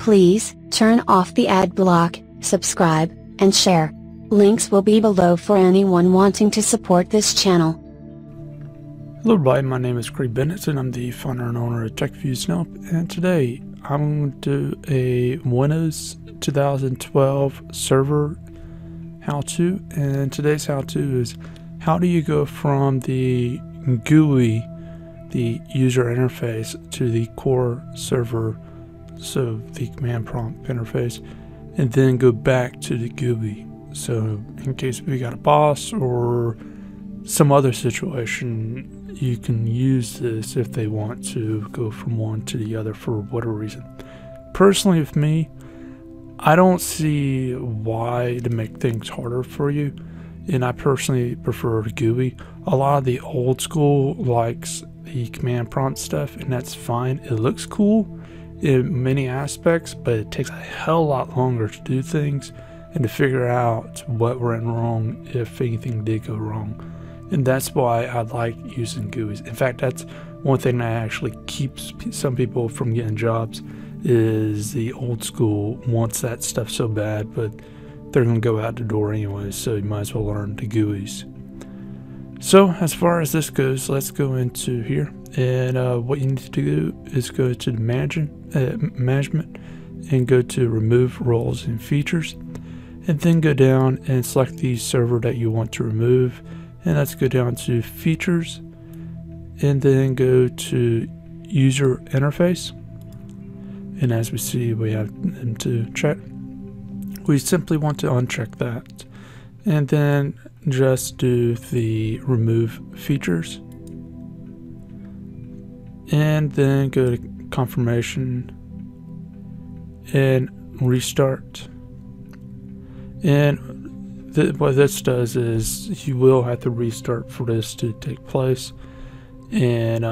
Please turn off the ad block, subscribe, and share. Links will be below for anyone wanting to support this channel. Hello everybody, my name is Craig Bennett and I'm the founder and owner of TechView Snope, and today I'm going to do a Windows 2012 server how-to, and today's how-to is how do you go from the GUI, the user interface, to the core server, so the command prompt interface, and then go back to the GUI. So in case we got a boss or some other situation, you can use this if they want to go from one to the other for whatever reason. Personally, with me, I don't see why to make things harder for you, and I personally prefer GUI. A lot of the old school likes the command prompt stuff, and that's fine. It looks cool in many aspects, but it takes a hell of a lot longer to do things and to figure out what went wrong if anything did go wrong. And that's why I like using GUIs. In fact, that's one thing that actually keeps some people from getting jobs, is the old school wants that stuff so bad, but they're gonna go out the door anyway, so you might as well learn the GUIs. So as far as this goes, let's go into here. And what you need to do is go to the management and go to remove roles and features, and then go down and select the server that you want to remove, and let's go down to features and then go to user interface. And as we see, we have them to check. We simply want to uncheck that and then just do the remove features, and then go to confirmation and restart. And what this does is you will have to restart for this to take place. And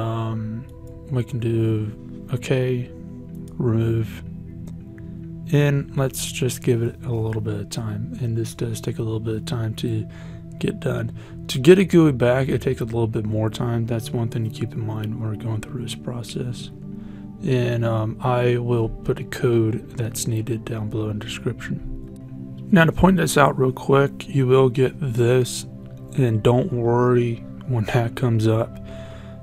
we can do okay, remove, and let's just give it a little bit of time. And this does take a little bit of time to get done. To get a GUI back, it takes a little bit more time. That's one thing to keep in mind when we're going through this process. And I will put a code that's needed down below in the description. Now, to point this out real quick, you will get this, and don't worry when that comes up.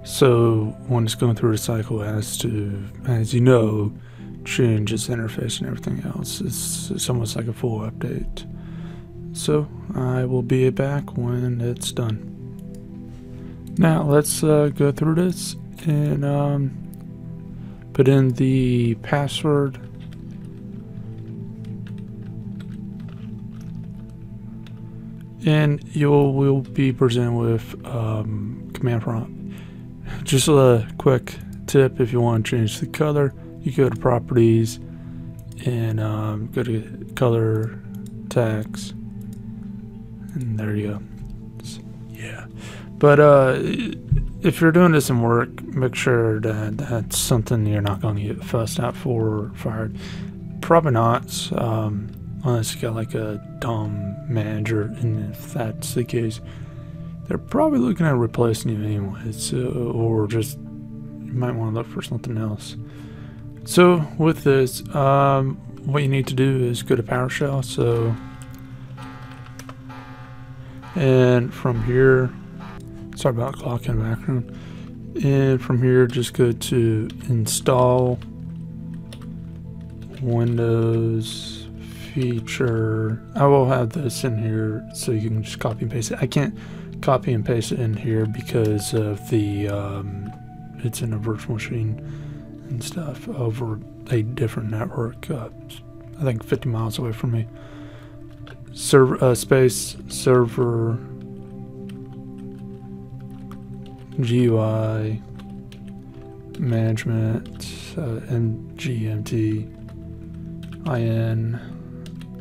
So when it's going through the cycle, as to, as you know, change its interface and everything else, it's almost like a full update. So I will be back when it's done. Now let's go through this and put in the password. And you will be presented with command prompt. Just a quick tip: if you want to change the color, you go to properties and go to color tags, and there you go. Yeah, but if you're doing this in work, make sure that that's something you're not going to get fussed out for or fired. Probably not. Unless you got like a DOM manager, and if that's the case, they're probably looking at replacing you anyway, so, or just you might want to look for something else. So with this, what you need to do is go to PowerShell. So, and from here, sorry about the clock in the background, and from here just go to install Windows feature. I will have this in here so you can just copy and paste it. I can't copy and paste it in here because of the it's in a virtual machine and stuff over a different network, I think 50 miles away from me. Server space server GUI management MGMT IN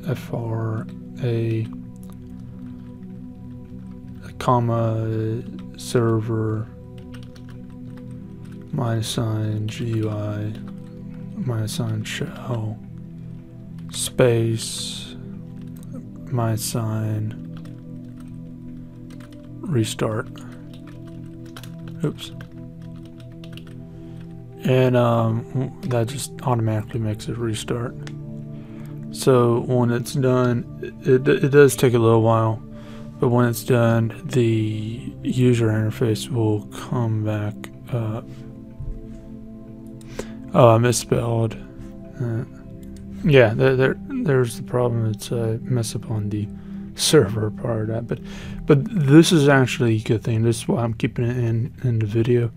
FRA, comma, server, -, GUI, - shell, space, -, restart, oops, and that just automatically makes it restart. So when it's done, it does take a little while, but when it's done, the user interface will come back up. Oh, I misspelled. Yeah, there's the problem. It's a mess up on the server part of that, but this is actually a good thing. This is why I'm keeping it in the video.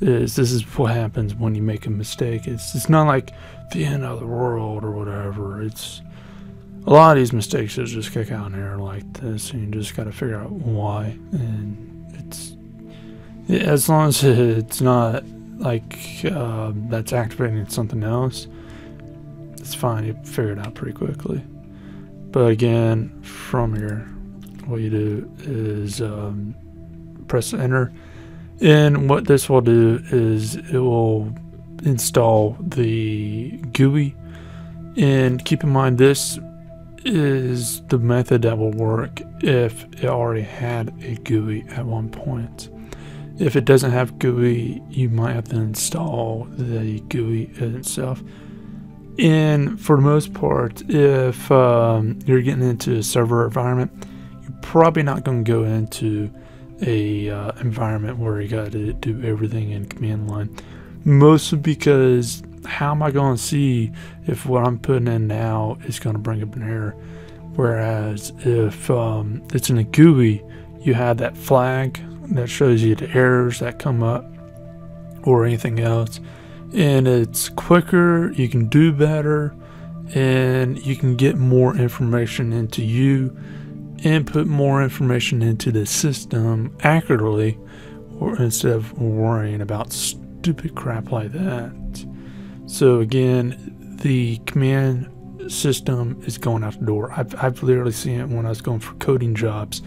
This is what happens when you make a mistake. It's not like the end of the world or whatever. It's a lot of these mistakes that just kick out in here like this, and you just got to figure out why. And it's, as long as it's not like that's activating something else, it's fine. You figure it out pretty quickly. But again, from here, what you do is press enter, and what this will do is it will install the GUI. And keep in mind, this is the method that will work if it already had a GUI at one point. If it doesn't have GUI, you might have to install the GUI itself. And for the most part, if you're getting into a server environment, you're probably not going to go into a environment where you got to do everything in command line, mostly because how am I going to see if what I'm putting in now is going to bring up an error? Whereas if it's in a GUI, you have that flag that shows you the errors that come up or anything else, and it's quicker, you can do better, and you can get more information into you and put more information into the system accurately, or instead of worrying about stupid crap like that. So again, the command system is going out the door. I've literally seen it when I was going for coding jobs.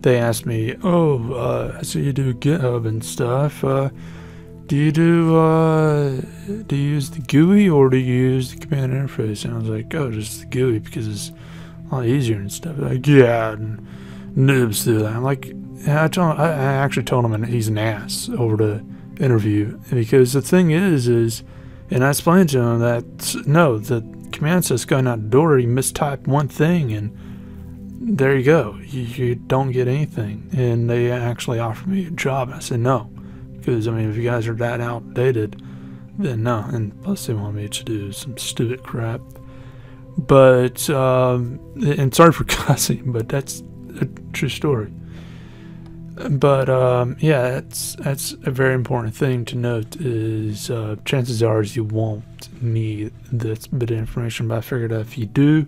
They asked me, oh, I see you do GitHub and stuff. Do you use the GUI or do you use the command interface? And I was like, oh, just the GUI because it's a lot easier and stuff. Like, yeah, and noobs do that. I'm like, yeah, I actually told him he's an ass over the interview, because the thing is, and I explained to him that no, the command set's going out the door. You mistype one thing and there you go. You don't get anything. And they actually offered me a job. I said no, because I mean, if you guys are that outdated, then no. And plus, they want me to do some stupid crap. But and sorry for cussing, but that's a true story. But yeah, that's a very important thing to note. Is chances are is you won't need this bit of information, but I figured out if you do,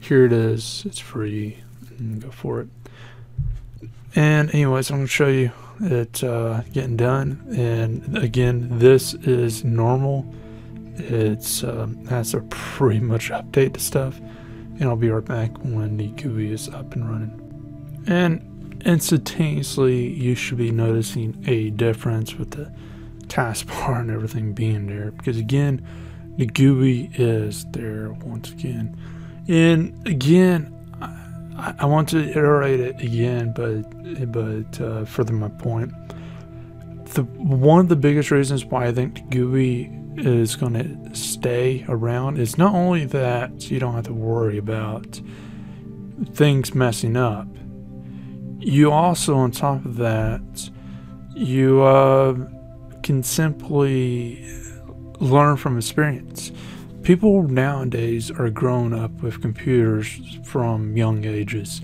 here it is. It's free. And go for it. And anyways, I'm gonna show you it getting done. And again, this is normal. It's that's a pretty much update to stuff, and I'll be right back when the GUI is up and running. And instantaneously, you should be noticing a difference with the taskbar and everything being there, because again, the GUI is there once again. And again, I want to iterate it again, but further my point, one of the biggest reasons why I think the GUI is going to stay around is not only that you don't have to worry about things messing up, you also, on top of that, you can simply learn from experience. People nowadays are grown up with computers from young ages,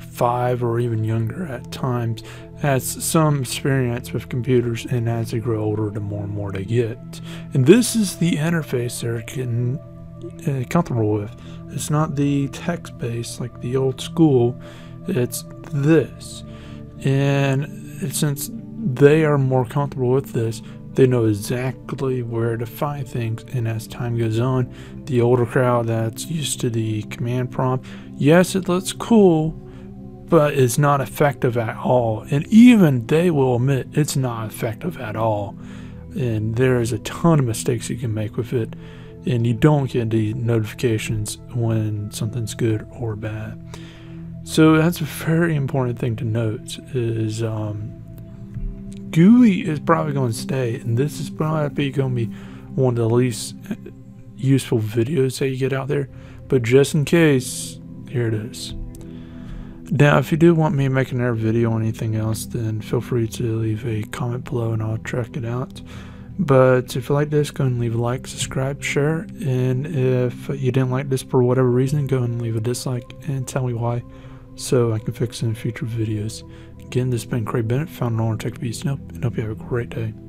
5 or even younger at times, has some experience with computers, and as they grow older, the more and more they get. And this is the interface they're getting comfortable with. It's not the text-based like the old school, it's this. And since they are more comfortable with this, they know exactly where to find things. And as time goes on, the older crowd that's used to the command prompt, yes, it looks cool, but it's not effective at all. And even they will admit it's not effective at all. And there is a ton of mistakes you can make with it, and you don't get the notifications when something's good or bad. So that's a very important thing to note is GUI is probably going to stay, and this is probably going to be one of the least useful videos that you get out there, but just in case, here it is. Now, if you do want me to make another video on anything else, then feel free to leave a comment below and I'll check it out. But if you like this, go and leave a like, subscribe, share, and if you didn't like this for whatever reason, go and leave a dislike and tell me why so I can fix it in future videos. Again, this has been Craig Bennett, founder of Online Tech Tips, and hope you have a great day.